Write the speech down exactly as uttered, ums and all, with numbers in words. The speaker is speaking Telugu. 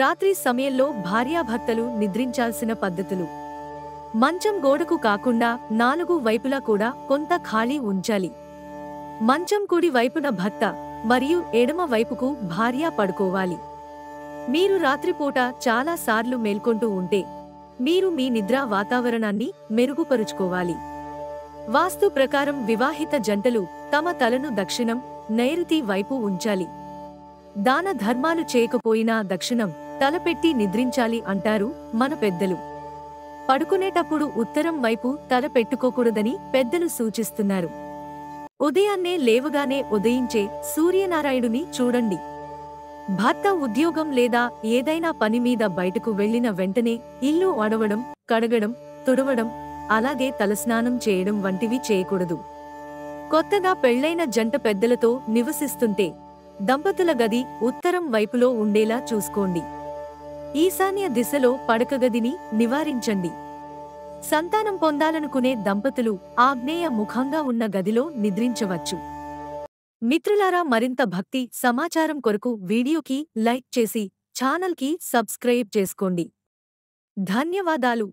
రాత్రి సమయంలో భార్యాభర్తలు నిద్రించాల్సిన పద్ధతులు. మంచం గోడకు కాకుండా నాలుగు వైపులా కూడా కొంత ఖాళీ ఉంచాలి. మంచం కుడి వైపున భర్త మరియు ఎడమ వైపుకు భార్య పడుకోవాలి. మీరు రాత్రిపూట చాలాసార్లు మేల్కొంటూ ఉంటే మీరు మీ నిద్ర వాతావరణాన్ని మెరుగుపరుచుకోవాలి. వాస్తు ప్రకారం వివాహిత జంటలు తమ తలను దక్షిణం నైరుతి వైపు ఉంచాలి. దాన ధర్మాలు చేయకపోయినా దక్షిణం తలపెట్టి నిద్రించాలి అంటారు మన పెద్దలు. పడుకునేటప్పుడు ఉత్తరం వైపు తల పెట్టుకోకూడదని పెద్దలు సూచిస్తున్నారు. ఉదయాన్నే లేవగానే ఉదయించే సూర్యనారాయణుని చూడండి. భర్త ఉద్యోగం లేదా ఏదైనా పని మీద బయటకు వెళ్లిన వెంటనే ఇల్లు అడవడం, కడగడం, తుడవడం, అలాగే తలస్నానం చేయడం వంటివి చేయకూడదు. కొత్తగా పెళ్లైన జంట పెద్దలతో నివసిస్తుంటే దంపతుల గది ఉత్తరం వైపులో ఉండేలా చూసుకోండి. ఈశాన్య దిశలో పడకగదిని నివారించండి. సంతానం పొందాలనుకునే దంపతులు ఆగ్నేయ ముఖంగా ఉన్న గదిలో నిద్రించవచ్చు. మిత్రులారా, మరింత భక్తి సమాచారం కొరకు వీడియోకి లైక్ చేసి ఛానల్కి సబ్స్క్రైబ్ చేసుకోండి. ధన్యవాదాలు.